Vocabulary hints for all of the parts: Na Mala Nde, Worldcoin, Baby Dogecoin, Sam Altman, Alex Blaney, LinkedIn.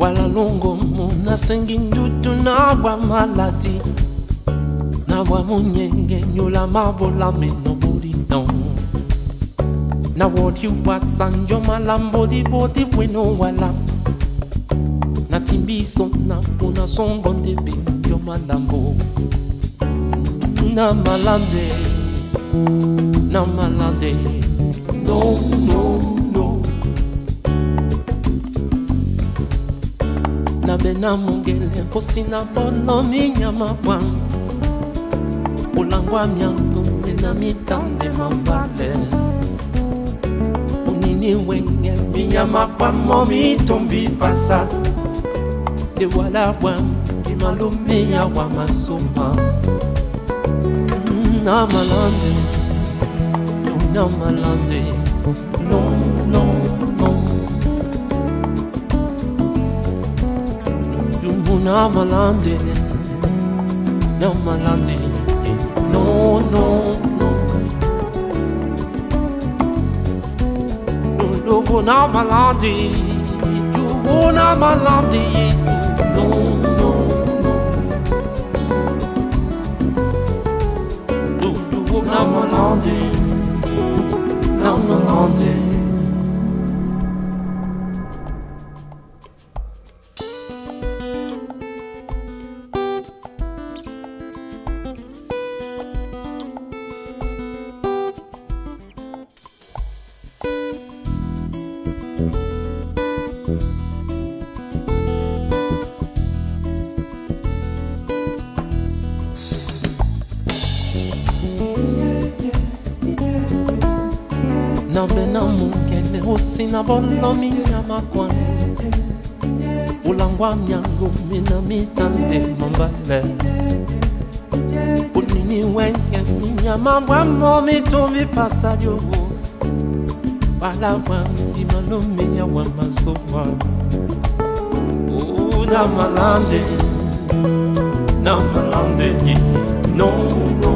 Wala longo muna sengi ndutu na wa malati Na wa munyenge nyula mabola menobori no Na wodi wasanjo malambo di bodi weno wala Na timbiso na puna sombo ndebe yo malambo Na mala nde, na mala nde No, no Na bena mungele postina bono minyama wang Ulangwa miangu nena mitande mambale Unini wenge minyama wang momi tombi pasa De wala wang imalumia wamasoma Na mala nde, na mala nde No, no, no Na mala nde, na mala nde, no no no. No na mala nde, na mala nde, no no no. Na mala nde, na mala nde. Na bena mungele hosina bolo minyama kwan Ulangwa mnyango mina mitande mambale Unini wenge minyama wamo mitomi pasayo Wala wandi malumia wamasowa Na mala nde, na mala nde, no no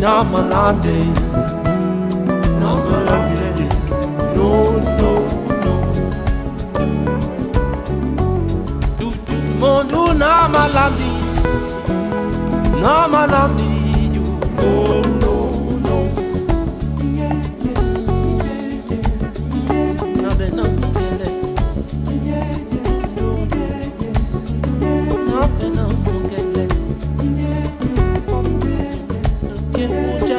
Na mala nde, na mala nde, no no no. Tu tu mundo na mala nde, you no no no. Na bena mungele, na bena mungele.